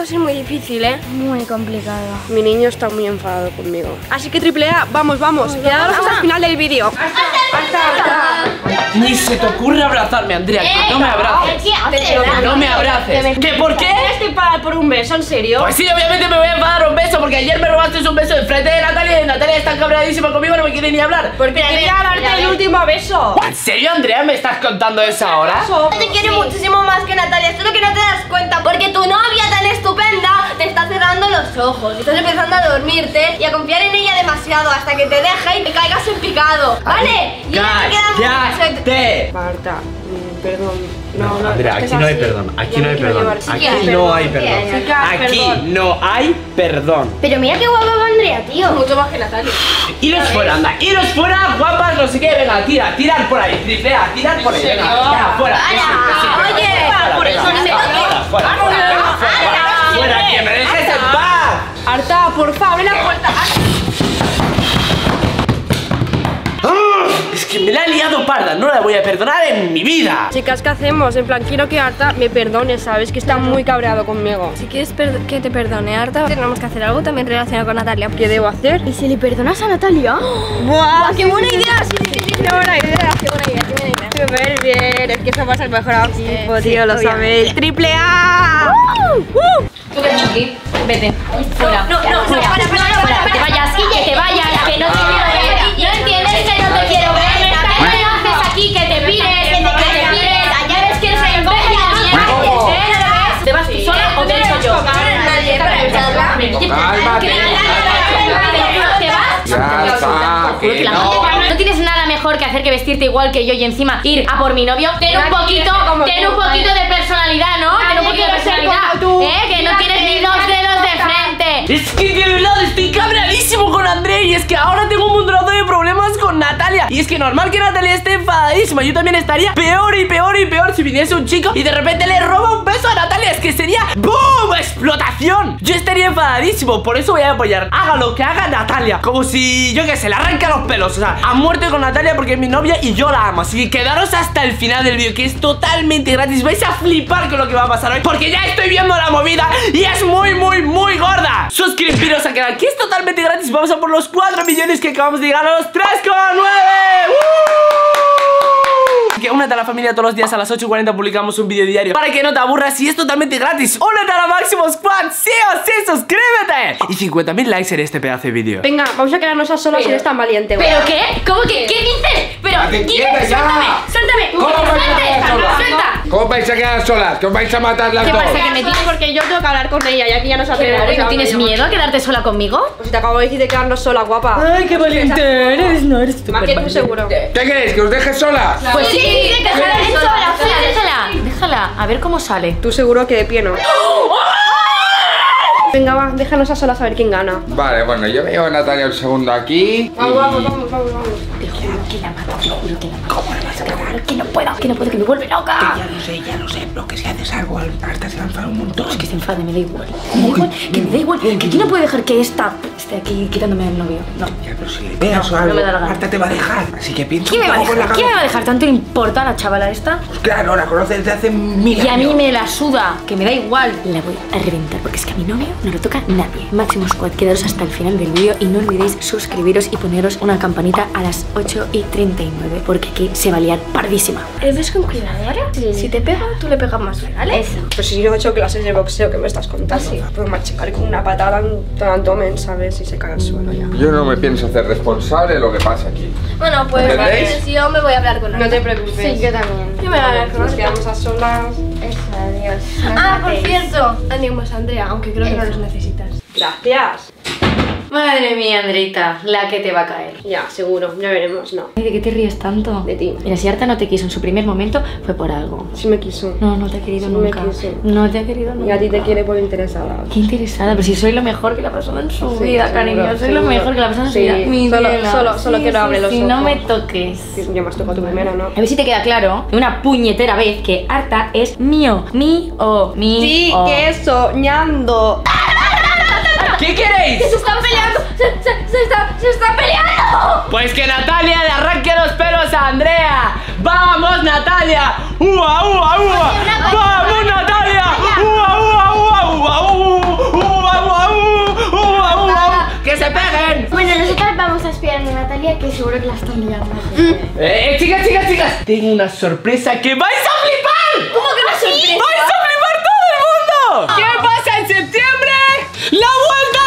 va a ser muy difícil, ¿eh? Muy complicado. Mi niño está muy enfadado conmigo. Así que triple A, vamos, vamos. Quedaros hasta el final del vídeo. ¡Hasta! Ni se te ocurre abrazarme, Andrea. Que no me abraces. Que no me abraces. ¿Que por qué? Estoy pagada por un beso, ¿en serio? Pues sí, obviamente me voy a pagar un beso, porque ayer me robaste un beso enfrente de Natalia y Natalia está cabreadísima conmigo, no me quiere ni hablar. Porque quería darte el último beso. ¿En serio, Andrea? ¿Me estás contando eso ahora? Yo te quiero muchísimo más que Natalia, solo que no te das cuenta, porque tu novia tan estupenda te está cerrando los ojos. Estás empezando a dormirte y a confiar en ella demasiado hasta que te deja y te caigas en picado, ¿vale? Y ¡cállate! Marta, perdón. No, Andrea, aquí no hay perdón. Aquí no hay perdón. Aquí no hay perdón. Aquí no hay perdón. Pero mira qué guapa va Andrea, tío. Mucho más que Natalia. Iros fuera, anda. Iros fuera, guapas, no sé qué. Venga, tira, tirar por ahí. Triple A, tirar por ahí. Venga, fuera, fuera. Oye, por eso no se fuera, fuera, fuera. Fuera, que me dejes en paz. Arta, por favor, la puerta. Es que me la he liado parda, no la voy a perdonar en mi vida. Chicas, ¿qué hacemos? En plan, quiero que Arta me perdone, ¿sabes? Que está muy cabreado conmigo. Si quieres que te perdone, Arta, tenemos que hacer algo también relacionado con Natalia. ¿Qué debo hacer? ¿Y si le perdonas a Natalia? ¡Buah! ¡Qué buena idea! ¡Qué buena idea! ¡Qué buena idea! Súper bien, es que eso pasa el mejor equipo, tío, lo sabéis. ¡Triple A! Tú que aquí, vete. Fuera. No, no, fuera, fuera, fuera. Que te vayas, que te vayas, que no te quiero ver. ¿No entiendes que no te quiero ver? Que te pires, allá ves que eres el bobo, te vas tú sola o te dejo yo. No tienes nada mejor que hacer que vestirte igual que yo y encima ir a por mi novio. Ten un poquito de personalidad, ¿no? Ten un poquito de personalidad, que no tienes ni dos dedos de frente. Es que de verdad estoy cabreadísimo con Andrea y es que ahora tengo un montonazo de problemas con Natalia. Y es que normal que Natalia esté enfadadísima. Yo también estaría peor y peor y peor si viniese un chico y de repente le roba un beso a Natalia. Es que sería ¡boom! ¡Explotación! Yo estaría enfadadísimo. Por eso voy a apoyar. Haga lo que haga Natalia. Como si, yo qué sé, le arranca los pelos. O sea, a muerte con Natalia porque es mi novia y yo la amo. Así que quedaros hasta el final del vídeo, que es totalmente gratis. Vais a flipar con lo que va a pasar hoy, porque ya estoy viendo la movida y es muy, muy, muy gorda. Suscribiros al canal, que es totalmente gratis. Vamos a por los 4 millones que acabamos de llegar a los 3,9. Que únete a la familia todos los días a las 8:40. Publicamos un vídeo diario para que no te aburras y es totalmente gratis. Únete a la Máximo Squad, sí o sí, suscríbete. Y 50.000 likes en este pedazo de vídeo. Venga, vamos a quedarnos a solas si eres tan valiente. ¿Pero qué? ¿Cómo que? ¿Qué dices? Pero, quítame, suéltame. ¿Cómo vais a quedar solas? ¿Cómo vais a matar las dos? ¿Qué pasa? Que me tienes porque yo tengo que hablar con ella y aquí ya nos atrevemos. ¿No tienes miedo a quedarte sola conmigo? Pues te acabo de decir de quedarnos sola, guapa. Ay, qué valiente eres, no eres tú. Más que tú seguro. ¿Qué queréis? ¿Que os dejes solas? Pues sí, déjala, déjala, a ver cómo sale. Tú seguro que de pie no. Venga, va, déjanos a solas a ver quién gana. Vale, bueno, yo me llevo a Natalia el segundo aquí. Vamos, vamos. Te juro que la mato, te juro que la mato. ¿Cómo la vas a matar? Que no puedo, que me vuelve loca. Ya lo sé, pero que si haces algo, Arta se va a enfadar un montón. Es que se enfade, me da igual. Me da igual, que aquí no puede dejar que esta esté aquí quitándome al novio. No. Ya, pero si le pegas o algo, no me da la gana. Arta te va a dejar, así que piensa. ¿Quién me va a dejar? ¿Tanto le importa a la chavala esta? Pues claro, la conoces desde hace mil años. Y a mí me la suda, que me da igual. La voy a reventar, porque es que a mi novio no lo toca nadie. Máximo Squad, quedaros hasta el final del vídeo y no olvidéis suscribiros y poneros una campanita a las 8:39, porque aquí se va a liar pardísima. ¿Ves con cuidadora? Sí. Si te pega, tú le pegas más, ¿vale? Eso. Pues si yo he hecho clases de boxeo, que me estás contando? ¿Ah, sí? Puedo machacar con una patada en el abdomen, ¿sabes? Y se cae al suelo ya. Yo no me pienso hacer responsable de lo que pasa aquí. Bueno, pues yo me voy a hablar con él. No te preocupes. Sí, yo también. Yo me voy a hablar con él. Nos quedamos a solas. Eso, adiós. Ah, por cierto, animos a Andrea, aunque creo que no los necesitas. Gracias. Madre mía, Andreita, la que te va a caer. Ya, seguro, ya veremos, no. Ay, ¿de qué te ríes tanto? De ti. Mira, si Arta no te quiso en su primer momento, fue por algo. Sí me quiso. No, no te ha querido nunca. No te ha querido nunca. Y a ti te quiere por interesada. ¿Qué interesada? Pero si soy lo mejor que la persona en su vida, cariño. Soy lo mejor que la persona en su vida. Mi solo que no abre los ojos. Si no me toques. Yo me has tocado tu primera, ¿no? A ver si te queda claro de una puñetera vez que Arta es mío. Mío. Sí, que soñando. ¿Qué queréis? ¡Se están peleando! ¡Se están peleando! Pues que Natalia le arranque los pelos a Andrea. ¡Vamos, Natalia! ¡Ua, ua, ua! ¡Vamos, Natalia! ¡Ua, ua, ua, ua, ua! Natalia, que seguro que la están liando. Chicas, tengo una sorpresa que vais a flipar. ¿Cómo que una sorpresa? ¡Vais a flipar todo el mundo! ¿Qué pasa en septiembre? ¡La vuelta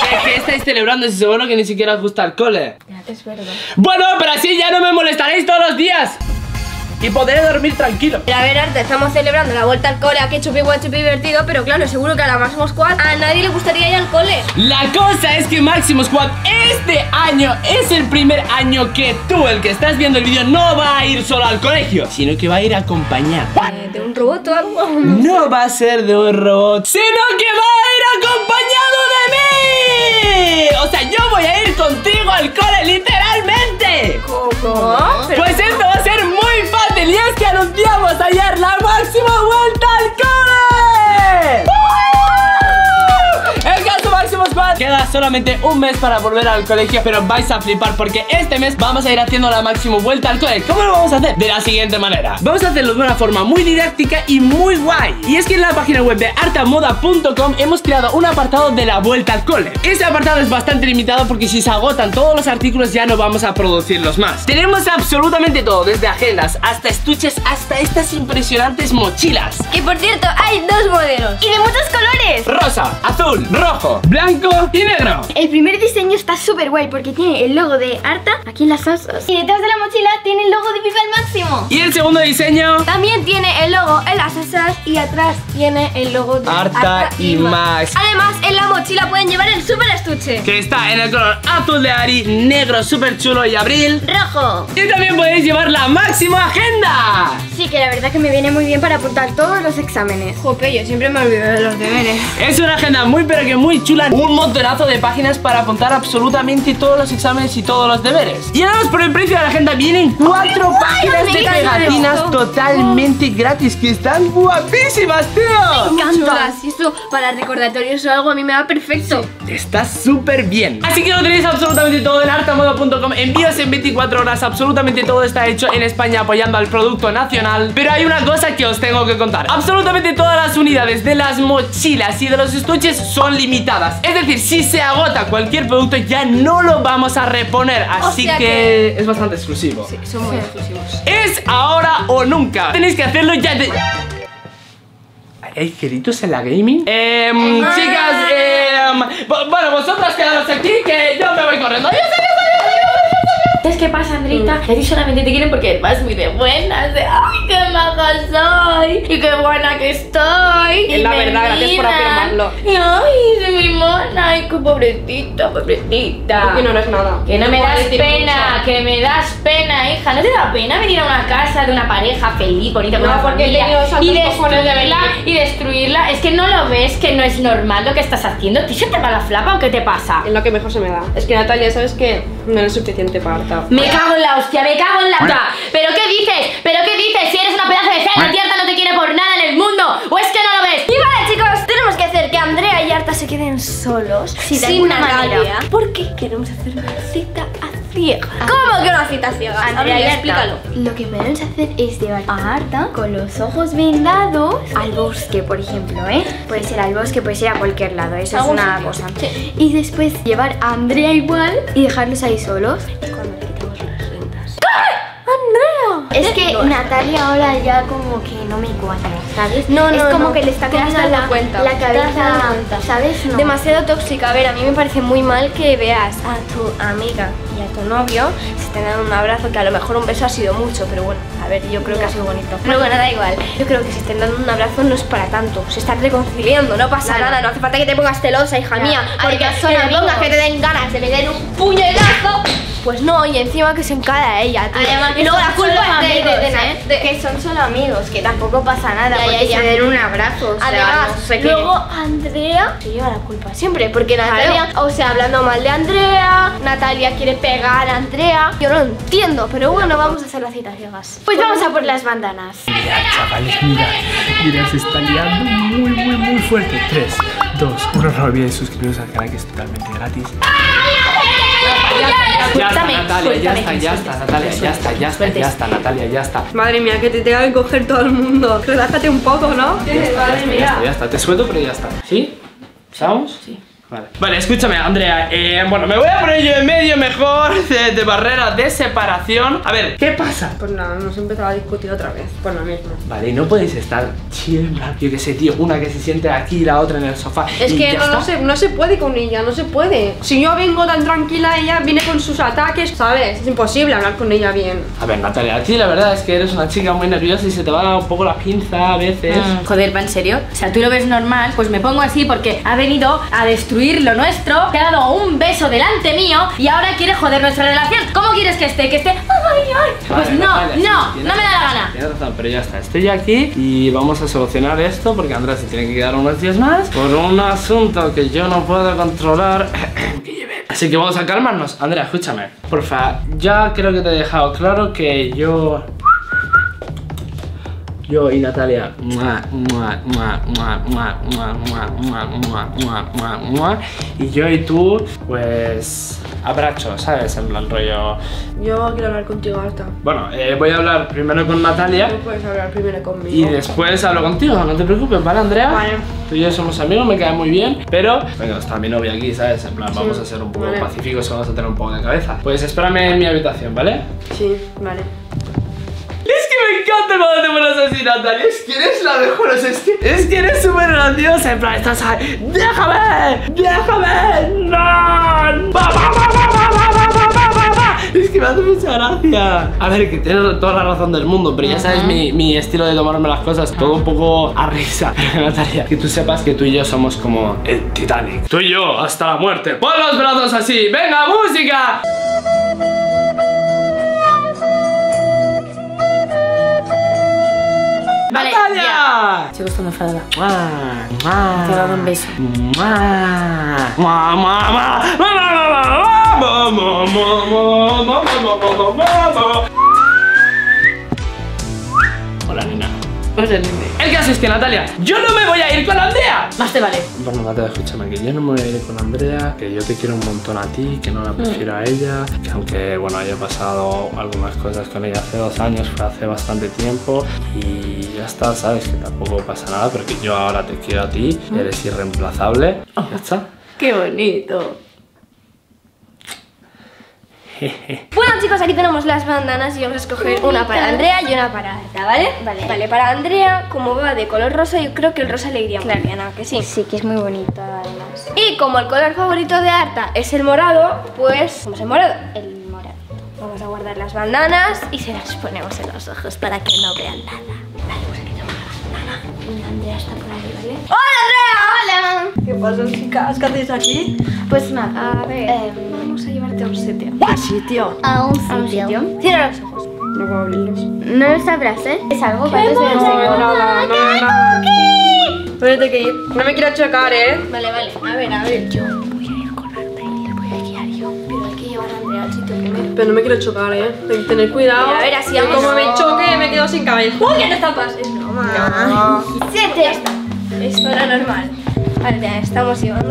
al cole! ¿Pero qué estáis celebrando si seguro que ni siquiera os gusta el cole? Ya, es verdad. Bueno, pero así ya no me molestaréis todos los días y podré dormir tranquilo. A ver, Arta, estamos celebrando la vuelta al cole, aquí chupi guay, chupi divertido, pero claro, seguro que a la Máximo Squad a nadie le gustaría ir al cole. La cosa es que Máximo Squad este año es el primer año que tú, el que estás viendo el vídeo, no va a ir solo al colegio, sino que va a ir acompañado. ¿De un robot o algo? No va a ser de un robot, sino que va a ir acompañado de mí. O sea, yo voy a ir contigo al cole, literalmente. ¿Cómo? Pues esto va a ser muy fácil. Y es que anunciamos ayer la máxima vuelta al cole. En caso Máximo Squad, queda solamente un mes para volver al colegio, pero vais a flipar porque este mes vamos a ir haciendo la máxima vuelta al cole. ¿Cómo lo vamos a hacer? De la siguiente manera. Vamos a hacerlo de una forma muy didáctica y muy guay. Y es que en la página web de artamoda.com hemos creado un apartado de la vuelta al cole. Ese apartado es bastante limitado porque si se agotan todos los artículos ya no vamos a producirlos más. Tenemos absolutamente todo, desde agendas hasta estuches, hasta estas impresionantes mochilas. Y por cierto, hay dos modelos y de muchos colores: rosa, azul, rojo, blanco y negro. El primer diseño está súper guay porque tiene el logo de Arta aquí en las asas, y detrás de la mochila tiene el logo de Viva el Máximo. Y el segundo diseño también tiene el logo en las asas, y atrás tiene el logo de Arta y Max. Además, en la mochila pueden llevar el super estuche, que está en el color azul de Ari, negro súper chulo y Abril, rojo. Y también podéis llevar la máxima agenda. Sí, que la verdad que me viene muy bien para apuntar todos los exámenes. Jope, yo siempre me olvido de los deberes. Es una agenda muy que muy chula, un montonazo de páginas para apuntar absolutamente todos los exámenes y todos los deberes. Y además, por el precio de la agenda vienen 4 páginas de pegatinas totalmente gratis, que están guapísimas, tío. Me encanta. Esto para recordatorios o algo a mí me va perfecto. Sí, está súper bien. Así que lo tenéis absolutamente todo en artamoda.com. Envíos en 24 horas, absolutamente todo está hecho en España apoyando al producto nacional. Pero hay una cosa que os tengo que contar: absolutamente todas las unidades de las mochilas y de los estuches son limitadas, es decir, si se agota cualquier producto ya no lo vamos a reponer, así que es bastante exclusivo. Sí, son muy exclusivos. Es ahora o nunca. Tenéis que hacerlo ya. ¿Hay queridos en la gaming? Chicas, bueno, vosotras quedaros aquí que yo me voy corriendo. ¿Sabes qué pasa, Andrita? Que a ti solamente te quieren porque vas muy de buenas. ¡Ay, qué maja soy! ¡Y qué buena que estoy! Es la verdad, gracias por afirmarlo. ¡Ay, soy muy mona! ¡Ay, qué pobrecita, pobrecita! Que no eres nada. Que no me das pena, que me das pena, hija. ¿No te da pena venir a una casa de una pareja feliz, bonita, con una familia y destruirla? Es que no lo ves, que no es normal lo que estás haciendo. ¿Te se te va la flapa o qué te pasa? Es lo que mejor se me da. Es que, Natalia, ¿sabes qué? No eres suficiente para Arta. Me cago en la hostia, me cago en la puta. ¿Pero qué dices? ¿Pero qué dices? Si eres una pedazo de cerda, Arta no te quiere por nada en el mundo. ¿O es que no lo ves? Y vale, chicos, tenemos que hacer que Andrea y Arta se queden solos, sin Natalia, porque queremos hacer una cita a ciegas. ¿Cómo que una cita a ciegas? Andrea, explícalo. Lo que podemos hacer es llevar a Arta con los ojos vendados al bosque, por ejemplo, ¿eh? Puede ser al bosque, puede ser a cualquier lado. Eso es una cosa. Y después llevar a Andrea igual y dejarlos ahí solos. Es que Natalia ahora ya como que no me cuadra, ¿sabes? No, no, es como que le está comiendo la cabeza, ¿sabes? No. Demasiado tóxica. A ver, a mí me parece muy mal que veas a tu amiga y a tu novio si te dan un abrazo, que a lo mejor un beso ha sido mucho, pero bueno, a ver, yo creo que ha sido bonito. Pero bueno, da igual. Yo creo que si te dan un abrazo no es para tanto. Se están reconciliando, no pasa nada. No hace falta que te pongas celosa, hija mía. Porque son amigos, que te den ganas de meter un puñetazo. Pues no, y encima que se encada ella, tío. Además, que no, la culpa es de que son solo amigos, que tampoco pasa nada, porque se den un abrazo. O sea, además, no sé, luego Andrea se lleva la culpa siempre, porque Natalia, o sea, hablando mal de Andrea, Natalia quiere pegar a Andrea. Yo no entiendo, pero bueno, vamos a hacer las citas ciegas. Pues vamos a por las bandanas. Mira, chavales, mira, se está liando muy fuerte. 3, 2, 1, no olvidéis suscribiros al canal, que es totalmente gratis. Ya está, Natalia. Madre mía, que te tenga que coger todo el mundo. Relájate un poco, ¿no? Ya está, te suelto, pero ya está. ¿Sí? ¿Estamos? Sí. Vale, escúchame, Andrea, bueno, me voy a poner yo en medio mejor de barrera de separación. A ver, ¿qué pasa? Pues nada, hemos empezado a discutir otra vez por lo mismo. Vale, no podéis estar chill, yo que sé, tío, una que se siente aquí, la otra en el sofá. Es que no se puede con ella, no se puede. Si yo vengo tan tranquila, ella viene con sus ataques, ¿sabes? Es imposible hablar con ella bien. A ver, Natalia, a ti la verdad es que eres una chica muy nerviosa y se te va un poco la pinza a veces. Joder, ¿va en serio? O sea, tú lo ves normal, pues me pongo así porque ha venido a destruir lo nuestro, te ha dado un beso delante mío y ahora quiere joder nuestra relación. ¿Cómo quieres que esté? Que esté... Pues vale, no me da la gana. Tienes razón, pero ya está, estoy aquí y vamos a solucionar esto porque Andrea se tiene que quedar unos días más por un asunto que yo no puedo controlar. Así que vamos a calmarnos. Andrea, escúchame, porfa, ya creo que te he dejado claro que yo... Yo y Natalia y yo y tú, pues abracho, ¿sabes? En plan rollo. Yo quiero hablar contigo, Arta. Bueno, voy a hablar primero con Natalia. Tú puedes hablar primero conmigo. Y después hablo contigo, no te preocupes, ¿vale, Andrea? Vale. Tú y yo somos amigos, me cae muy bien. Pero, venga, está mi novia aquí, ¿sabes? En plan, vamos a ser un poco pacíficos, vamos a tener un poco de cabeza. Pues espérame en mi habitación, ¿vale? Sí, vale. Me encanta cuando te pones así, Natalia. Es que eres la mejor, es que eres súper grandiosa. En plan, estás ahí. ¡Déjame! ¡No! ¡Va! Es que me hace mucha gracia. A ver, que tienes toda la razón del mundo, pero ya sabes mi estilo de tomarme las cosas todo un poco a risa. Pero Natalia, que tú sepas que tú y yo somos como el Titanic. Tú y yo hasta la muerte. Pon los brazos así. ¡Venga, música! Vale, ya. Sigo estando enfadada. Te he dado un beso. Hola, nena. El caso es que, Natalia, yo no me voy a ir con Andrea. Más te vale. Bueno, Natalia, escúchame, que yo no me voy a ir con Andrea, que yo te quiero un montón a ti, que no la prefiero a ella, que aunque, bueno, haya pasado algunas cosas con ella hace 2 años, fue hace bastante tiempo, y ya está, sabes que tampoco pasa nada, porque yo ahora te quiero a ti, eres irreemplazable, ya está. ¡Qué bonito! Bueno, chicos, aquí tenemos las bandanas y vamos a escoger una para Andrea y una para Arta, ¿vale? Vale, para Andrea, como va de color rosa, yo creo que el rosa le iría muy bien, ¿no? Que sí. Sí, que es muy bonito, además. Y como el color favorito de Arta es el morado, pues... ¿Cómo es el morado? El morado. Vamos a guardar las bandanas y se las ponemos en los ojos para que no vean nada. Vale, pues aquí tenemos la bandana. Andrea está por ahí, ¿vale? ¡Hola, Andrea! ¡Hola! ¿Qué pasa, chicas? ¿Qué hacéis aquí? Pues nada, a ver... Vamos a llevarte a un sitio. ¿A un sitio? ¿A un sitio? Cierra los ojos. No puedo abrirlos. No lo sabrás, ¿eh? Es algo para que se vean. No. Voy a tener que ir. No me quiero chocar, ¿eh? Vale. A ver. Yo voy a ir con Arta y la voy a guiar yo. Pero hay que llevar a Andrea al sitio primero. Pero no me quiero chocar, ¿eh? Tengo que tener cuidado. A ver, así a como me choque, me quedo sin cabello. ¡Uy, ya te tapas! Es broma. ¡7! Es paranormal. Vale, estamos llevando.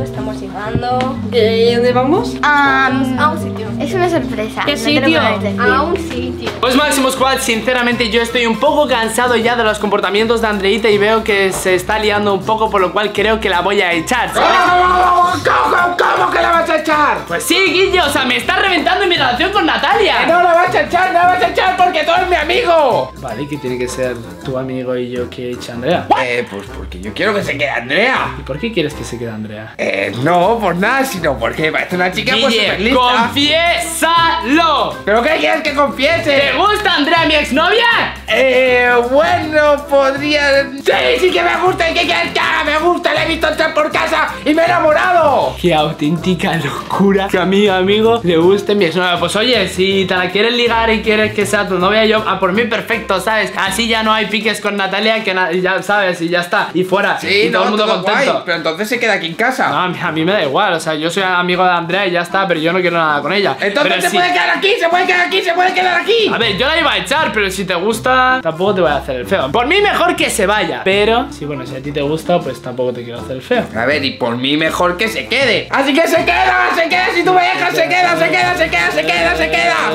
¿Dónde vamos? A un sitio. Es una sorpresa. ¿Qué sitio? A un sitio. Pues Máximo Squad, sinceramente yo estoy un poco cansado ya de los comportamientos de Andreita y veo que se está liando un poco, por lo cual creo que la voy a echar. ¿Cómo que la vas a echar? Pues sí, Guillo, o sea, me está reventando mi relación con Natalia. No la vas a echar, no la vas a echar porque tú eres mi amigo. Vale, ¿qué tiene que ser tu amigo y yo que eche a Andrea? Pues porque yo quiero que se quede Andrea. ¿Y por qué quieres que se quede Andrea? No, por nada, sino porque parece una chica muy superlista. ¡Confiésalo! ¿Pero qué quieres que confiese? ¿Te gusta Andrea, mi exnovia? Bueno, podría... ¡Sí que me gusta! ¿Y qué quieres que haga? ¡Me gusta! ¡La he visto entrar por casa y me he enamorado! ¡Qué auténtica locura! Que a mi amigo le guste mi exnovia. Pues oye, si te la quieres ligar y quieres que sea tu novia, yo a por mí perfecto, ¿sabes? Así ya no hay piques con Natalia, que ya sabes, y ya está, y fuera. Sí, y todo el mundo contento. Guay, pero entonces se queda aquí en casa. No, a mí me da igual, o sea, yo soy amigo de Andrea y ya está, pero yo no quiero nada con ella. Entonces pero se puede quedar aquí, se puede quedar aquí. A ver, yo la iba a echar, pero si te gusta, tampoco te voy a hacer el feo. Por mí mejor que se vaya, pero si bueno, si a ti te gusta, pues tampoco te quiero hacer el feo. A ver, y por mí mejor que se quede. Así que se queda, si tú me dejas, se queda.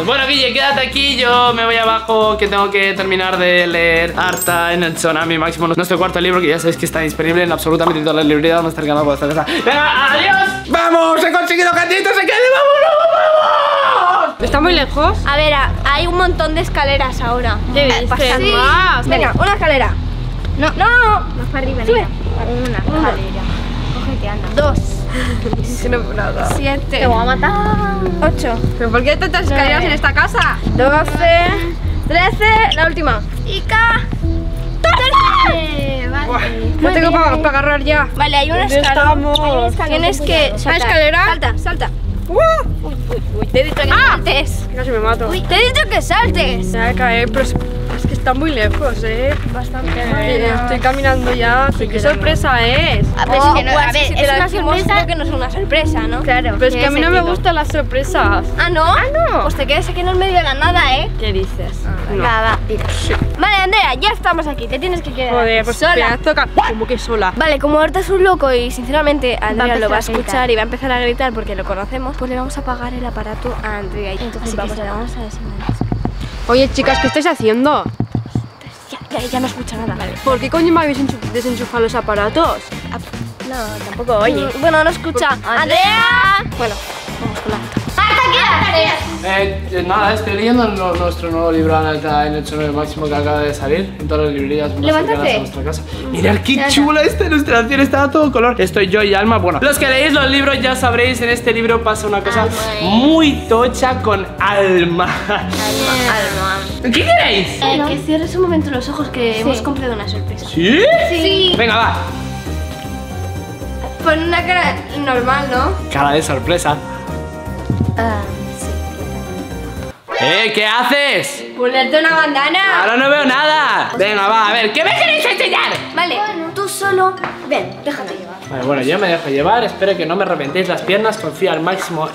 Bueno, Guille, quédate aquí, yo me voy abajo, que tengo que terminar de leer Arta en el Tsunami, Máximo, nuestro cuarto libro, que ya sabéis que está disponible en absolutamente todas las librerías vamos a estar ganando bastante. ¡Adiós! ¡Vamos! ¡He conseguido que Andrita se quede! ¡Vamos, vamos, vamos! ¿Está muy lejos? A ver, hay un montón de escaleras ahora. Debe pasar más. Venga, una escalera. No, no, no. Más para arriba, sube. Una escalera. Cógete, anda. 2. Sí, no, nada. 7. Te voy a matar. 8. ¿Pero por qué hay tantas escaleras en esta casa? 12. 13. La última. Y acá. ¡13! Vale. No tengo para agarrar ya. Vale, hay una escalera. Tienes que saltar. ¿La escalera? Salta, salta. Uy, uy, uy. Te he dicho que saltes. Casi me mato. Uy, te he dicho que saltes. Me voy a caer, pero es que está muy lejos, bastante. Estoy caminando ya. Sí, qué sorpresa es. A ver, si no, a ver, si es una sorpresa que no es una sorpresa, ¿no? Claro. Pero es que a mí no me gustan las sorpresas. ¿Ah, no? Ah, no. Pues te quedas aquí en el medio de la nada, ¿eh? ¿Qué dices? Nada, tira. Vale, Andrea, ya estamos aquí. Te tienes que quedar. Joder, pues sola. Como que sola. Vale, como Arta es un loco y sinceramente Andrea lo va a escuchar y va a empezar a gritar porque lo conocemos, pues le vamos a apagar el aparato a Andrea. Entonces vamos a desenganchar. Oye, chicas, ¿qué estáis haciendo? Ya no escucho nada. Vale. ¿Por qué coño me habéis desenchufado los aparatos? No, tampoco, oye. Bueno, no escucha. ¡Andrea! Bueno, vamos con la nada, estoy leyendo nuestro nuevo libro Arta en el Tsunami máximo que acaba de salir en todas las librerías más cercanas a nuestra casa. Mirad qué chula esta ilustración, está a todo color. Estoy yo y Alma. Bueno, los que leéis los libros ya sabréis, en este libro pasa una cosa muy tocha con Alma. ¿Qué queréis? Que cierres un momento los ojos, que hemos comprado una sorpresa. ¿Sí? Sí. Venga, va. Pon una cara normal, ¿no? Cara de sorpresa. ¿Qué haces? Ponerte una bandana. Ahora no veo nada. Venga, va, a ver, ¿qué me queréis enseñar? Vale, tú solo, ven, déjate llevar. Vale, bueno, yo me dejo llevar, espero que no me reventéis las piernas, confío al máximo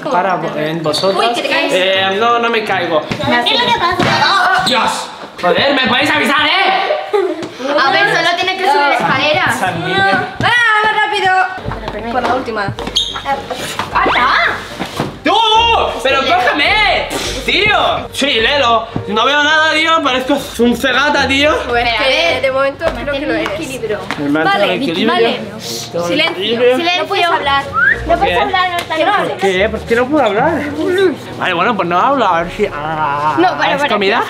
en vosotros. Uy, ¿te caes? No, no me caigo. ¿Qué es lo que pasa? ¡Dios! Joder, me podéis avisar, A ver, solo tienes que subir escaleras. ¡Ah, más rápido! Por la última. ¡Hala! ¡Pero cógeme! ¡Tío! Sí, Lelo. No veo nada, tío. Parezco un cegata, tío. Bueno, de momento creo que lo es. Vale. Silencio. No puedes hablar. No puedes hablar. ¿Por qué? ¿Por qué no puedo hablar? Vale, bueno, pues no hablo. A ver si... No, para, ¿es comida?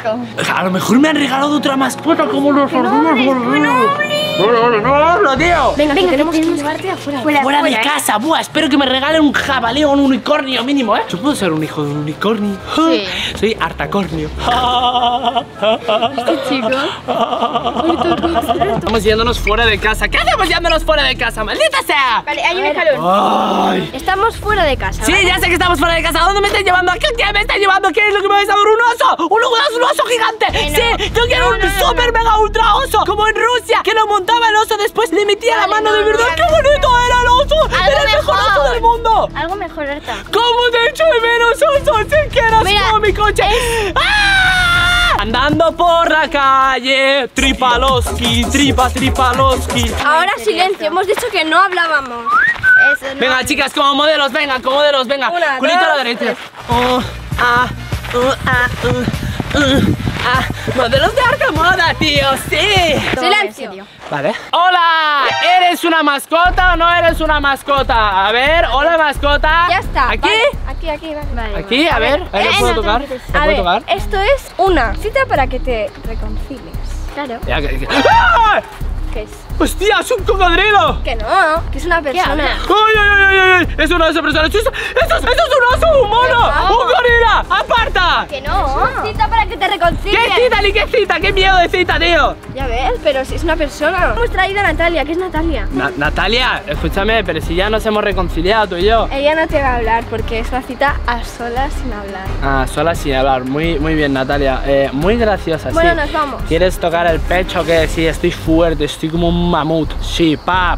A lo mejor me han regalado otra mascota como los ordenos. No hablo, tío. Venga, tenemos que llevarte afuera. Fuera de casa. Buah, espero que me regalen un jabalí o un unicornio mínimo, ¿eh? Yo puedo ser un hijo de un unicornio. Sí. Soy Artacornio. Este chico. Estamos yéndonos fuera de casa. ¿Qué hacemos yéndonos fuera de casa? ¡Maldita sea! Vale, hay un escalón. Estamos fuera de casa. Sí, ya sé que estamos fuera de casa. ¿A dónde me estáis llevando? ¿A qué me estáis llevando? ¿Qué es lo que me vais a dar? ¡Un oso! ¡Un oso gigante! Sí, yo quiero un super mega ultra oso. Como en Rusia, que lo montaba el oso, después le metía la mano de verdad. ¡Qué bonito era el oso! ¡Era el mejor oso del mundo! Algo mejor, Arta. ¿Cómo te echo de menos, oso? ¡Si quieres como mi coche! Andando por la calle, tripaloski, tripaloski. Ahora silencio, hemos dicho que no hablábamos. Eso no. Venga, chicas, como modelos, venga, como modelos, venga. Una, culito a la derecha. Modelos de Arta Moda, tío, sí. Silencio. Vale. Hola, ¿eres una mascota o no eres una mascota? A ver, hola mascota. Ya está. ¿Aquí? Vale, aquí, vale. Aquí, a ver, ¿puedo tocar? Esto es una cita para que te reconcilies. Claro. ¿Qué es? ¡Hostia, es un cocodrilo! Que no, que es una persona. ¡Ay! Es una de esas personas. ¡Eso es un oso, un mono! ¡Un gorila! ¡Aparta! Que no. Es una cita para que te reconcilies. ¿Qué cita ni qué cita? ¡Qué miedo de cita, tío! Ya ves, pero si es una persona. Hemos traído a Natalia, ¿qué es Natalia? Natalia, escúchame, pero si ya nos hemos reconciliado tú y yo. Ella no te va a hablar porque es una cita a solas sin hablar. Ah, solas sin hablar. Muy bien, Natalia. Muy graciosa, bueno, sí. Bueno, nos vamos. ¿Quieres tocar el pecho? Que sí, estoy fuerte, estoy como un mamut. Sí, pa.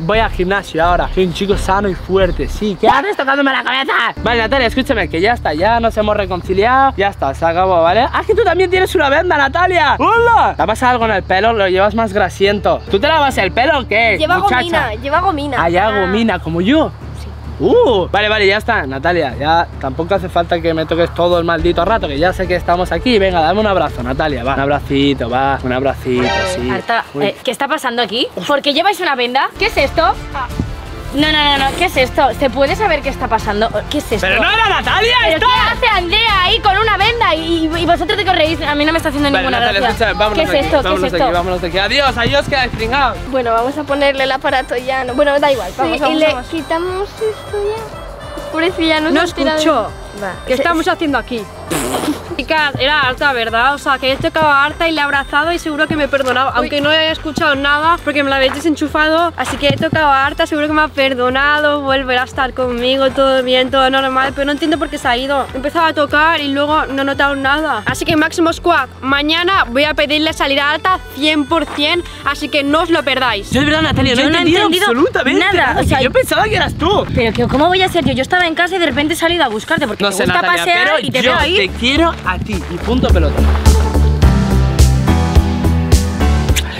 Voy al gimnasio ahora. Soy un chico sano y fuerte. Sí, ¿qué haces tocándome la cabeza? Vale, Natalia, escúchame, que ya está. Ya nos hemos reconciliado. Ya está, se acabó, ¿vale? Ah, que tú también tienes una venda, Natalia. ¡Hola! ¿Te pasa algo en el pelo? Lo llevas más grasiento. ¿Tú te lavas el pelo o qué? Lleva gomina, lleva gomina. Ah, ya, gomina, como yo. Vale, vale, ya está, Natalia. Ya tampoco hace falta que me toques todo el maldito rato, que ya sé que estamos aquí. Venga, dame un abrazo, Natalia. Va, un abracito, va, un abracito, sí. Arta, ¿qué está pasando aquí? ¿Por qué lleváis una venda? ¿Qué es esto? Ah. No, no, no, no, ¿qué es esto? ¿Se puede saber qué está pasando? ¿Qué es esto? ¡Pero no era Natalia! ¿Pero esto? ¿Qué hace Andrea ahí con una venda? Y vosotros te corréis, a mí no me está haciendo ninguna Natalia, gracia. Escucha, vámonos. ¿Qué es esto? Vámonos, ¿qué es esto? Aquí, vámonos aquí. Adiós, adiós, queda despringado. Bueno, vamos a ponerle el aparato ya. No, bueno, da igual, vamos, sí, vamos, vamos. Quitamos esto ya. Pobrecilla, no escuchó. ¿Qué estamos haciendo aquí? Chicas, era Arta, ¿verdad? O sea, que he tocado a Arta y la he abrazado y seguro que me he perdonado. Aunque no haya escuchado nada porque me la habéis desenchufado. Así que he tocado a Arta, seguro que me ha perdonado. Volverá a estar conmigo, todo bien, todo normal. Pero no entiendo por qué se ha ido. Empezaba a tocar y luego no he notado nada. Así que Máximo Squad, mañana voy a pedirle salir a Arta 100%. Así que no os lo perdáis. Yo de verdad, Natalia, no he entendido absolutamente nada. O sea, yo pensaba que eras tú. Pero que, ¿cómo voy a ser yo? Yo estaba en casa y de repente he salido a buscarte porque no sé, me gusta Natalia, pasear pero y te veo ahí. Te quiero a ti y punto pelota.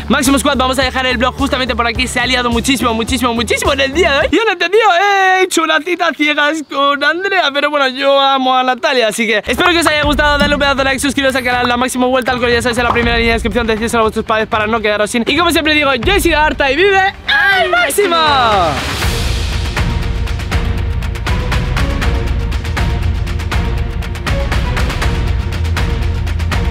Máximo Squad, vamos a dejar el blog justamente por aquí. Se ha liado muchísimo, muchísimo, muchísimo en el día de hoy. Yo no he entendido, he hecho una cita ciegas con Andrea. Pero bueno, yo amo a Natalia, así que espero que os haya gustado. Dadle un pedazo de like, suscribiros al canal, la máxima vuelta al cole. Ya sabéis, en la primera línea de descripción, decídselo a vuestros padres para no quedaros sin. Y como siempre digo, yo he sido Arta y vive al máximo.